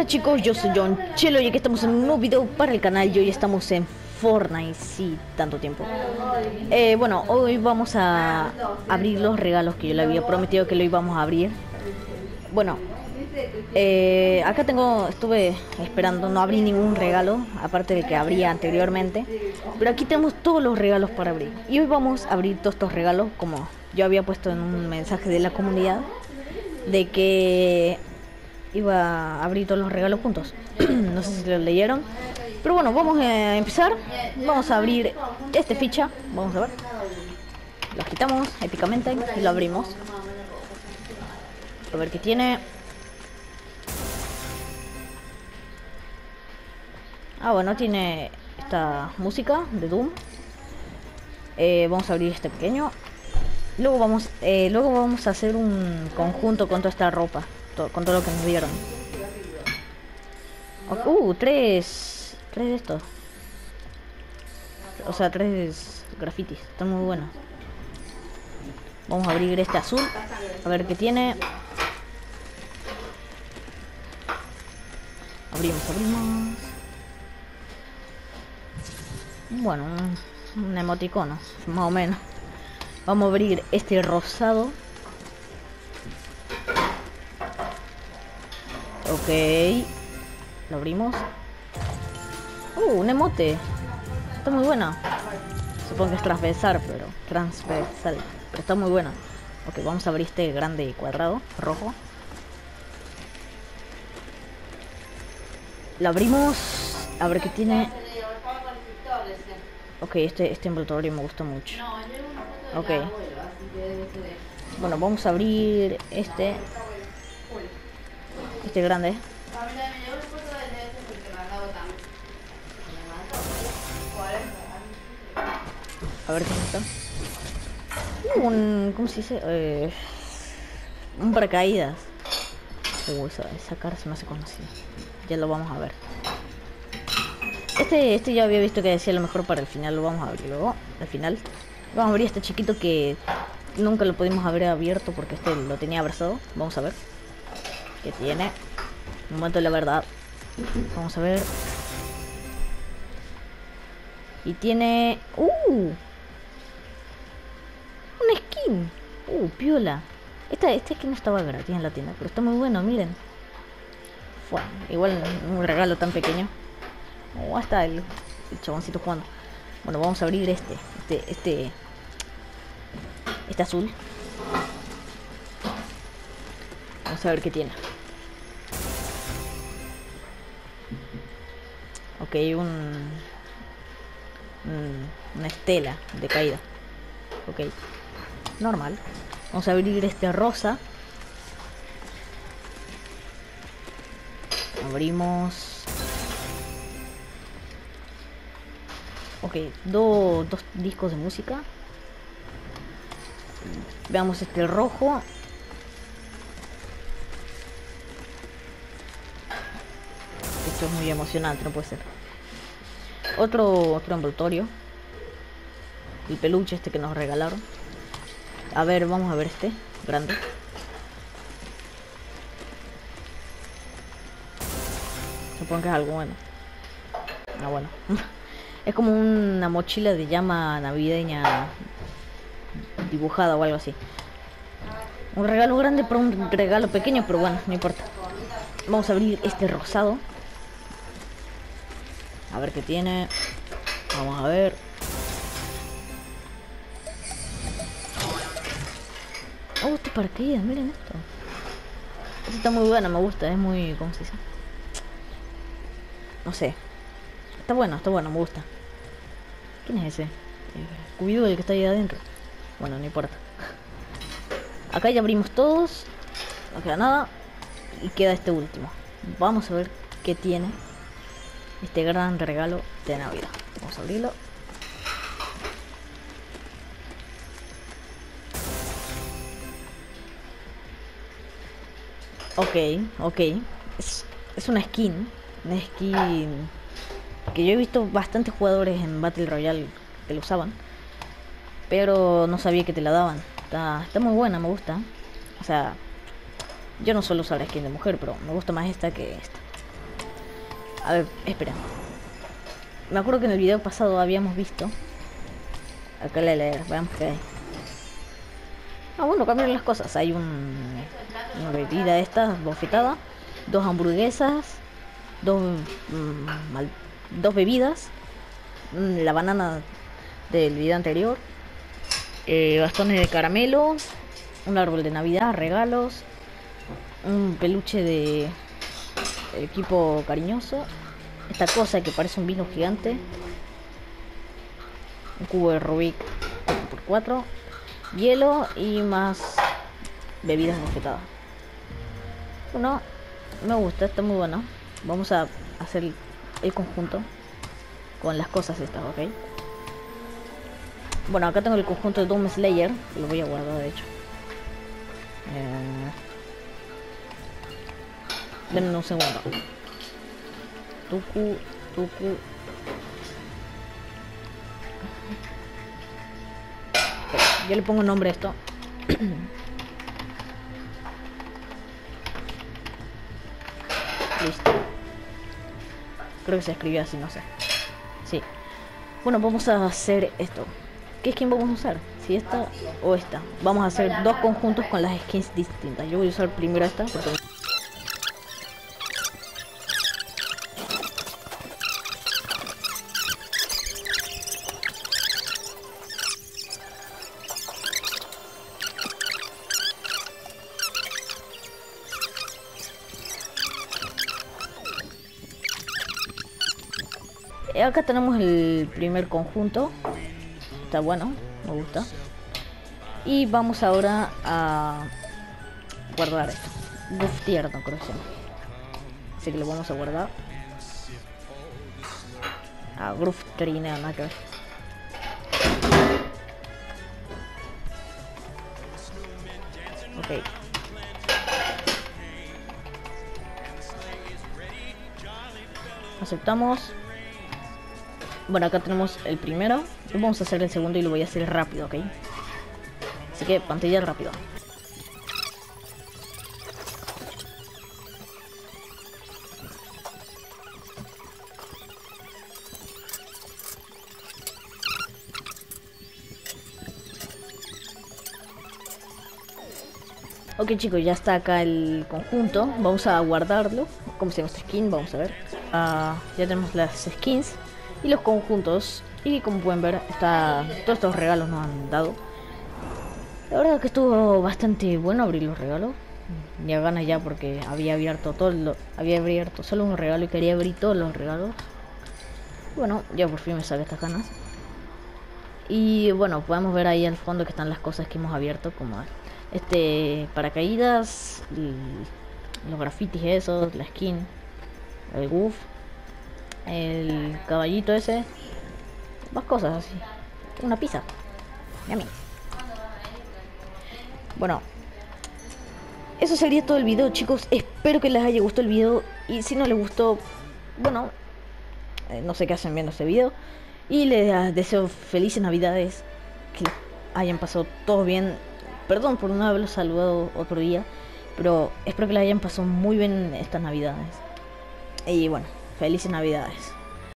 Hola chicos, yo soy John Chelo y aquí estamos en un nuevo video para el canal. Y hoy estamos en Fortnite, sí, tanto tiempo. Bueno, hoy vamos a abrir los regalos que yo le había prometido que lo íbamos a abrir. Bueno, acá estuve esperando, no abrí ningún regalo, aparte del que abría anteriormente. Pero aquí tenemos todos los regalos para abrir. Y hoy vamos a abrir todos estos regalos, como yo había puesto en un mensaje de la comunidad, de que iba a abrir todos los regalos juntos. No sé si lo leyeron. Pero bueno, vamos a empezar. Vamos a abrir este ficha. Vamos a ver. Lo quitamos épicamente y lo abrimos. A ver qué tiene. Ah, bueno, tiene esta música de Doom. Vamos a abrir este pequeño. Luego vamos a hacer un conjunto con toda esta ropa, con todo lo que nos dieron. Tres de estos. O sea, tres grafitis. Están muy buenos. Vamos a abrir este azul. A ver qué tiene. Abrimos. Bueno, un emoticono, más o menos. Vamos a abrir este rosado. Ok, lo abrimos. Un emote. Está muy buena. Supongo que es transversal, pero está muy buena. Ok, vamos a abrir este grande cuadrado rojo. Lo abrimos. A ver qué tiene. Ok, este envoltorio me gustó mucho. Ok. Bueno, vamos a abrir este. Este grande. A ver qué es esto. ¿Cómo se dice? Un paracaídas. Esa cara se me hace conocida. Ya lo vamos a ver. Este ya había visto que decía lo mejor para el final. Lo vamos a abrir luego. Al final. Vamos a abrir este chiquito que nunca lo pudimos haber abierto porque este lo tenía abrazado. Vamos a ver. Que tiene un momento de la verdad. Vamos a ver. Y tiene una skin. Piola. Esta skin no estaba gratis en la tienda, pero está muy bueno, miren. Fua, igual un regalo tan pequeño. Hasta el chaboncito jugando. Bueno, vamos a abrir este azul. Vamos a ver qué tiene. Ok, una estela de caída. Ok, normal. Vamos a abrir este rosa. Abrimos. Ok, dos discos de música. Veamos este rojo. Esto es muy emocionante, no puede ser. Otro envoltorio. El peluche este que nos regalaron. A ver, vamos a ver este grande. Supongo que es algo bueno. Ah, bueno. Es como una mochila de llama navideña dibujada o algo así. Un regalo grande por un regalo pequeño, pero bueno, no importa. Vamos a abrir este rosado. A ver qué tiene. Vamos a ver. Este paracaídas, miren esto. Este está muy bueno, me gusta, es muy... ¿Cómo se dice? No sé. Está bueno, me gusta. ¿Quién es ese? Cubido, el que está ahí adentro. Bueno, no importa. Acá ya abrimos todos. No queda nada. Y queda este último. Vamos a ver qué tiene este gran regalo de Navidad. Vamos a abrirlo. Ok. Es una skin. Una skin que yo he visto bastantes jugadores en Battle Royale que lo usaban. Pero no sabía que te la daban. Está muy buena, me gusta. O sea, yo no suelo usar la skin de mujer, pero me gusta más esta que esta. A ver, espera. Me acuerdo que en el video pasado habíamos visto. Acá la heladera, veamos qué hay. Ah, bueno, cambian las cosas. Hay una bebida de estas, bofetada. 2 hamburguesas. 2 bebidas. La banana del video anterior. Bastones de caramelo. Un árbol de Navidad, regalos. Un peluche de equipo cariñoso. Esta cosa que parece un vino gigante. Un cubo de Rubik 4x4. Hielo y más bebidas bofetadas. Bueno, me gusta, está muy bueno. Vamos a hacer el conjunto con las cosas estas, ¿ok? Bueno, acá tengo el conjunto de Doom Slayer. Lo voy a guardar, de hecho. Denme un segundo. Tucu. Yo le pongo nombre a esto. Listo. Creo que se escribió así, no sé. Sí. Bueno, vamos a hacer esto. ¿Qué skin vamos a usar? Si esta o esta. Vamos a hacer dos conjuntos con las skins distintas. Yo voy a usar primero esta porque... Acá tenemos el primer conjunto. Está bueno, me gusta. Y vamos ahora a guardar esto. Buff tierno, creo que sí. Así que lo vamos a guardar. Ah, Groove Trineo, nada que ver. Ok. Aceptamos. Bueno, acá tenemos el primero. Vamos a hacer el segundo y lo voy a hacer rápido, ¿ok? Así que pantalla rápido. Ok, chicos, ya está acá el conjunto. Vamos a guardarlo. ¿Cómo se llama esta skin? Vamos a ver. Ya tenemos las skins y los conjuntos, y como pueden ver, todos estos regalos nos han dado. La verdad que estuvo bastante bueno abrir los regalos. Ni a ganas ya, porque había abierto solo un regalo y quería abrir todos los regalos. Bueno, ya por fin me saqué estas ganas. Y bueno, podemos ver ahí al fondo que están las cosas que hemos abierto, como este paracaídas, los grafitis esos, la skin, el goof, el caballito ese, más cosas así, una pizza. Yummy. Bueno, eso sería todo el video, chicos. Espero que les haya gustado el video, y si no les gustó, bueno, no sé qué hacen viendo este video, y les deseo felices navidades, que hayan pasado todos bien. Perdón por no haberlos saludado otro día, pero espero que les hayan pasado muy bien estas navidades. Y bueno, felices navidades.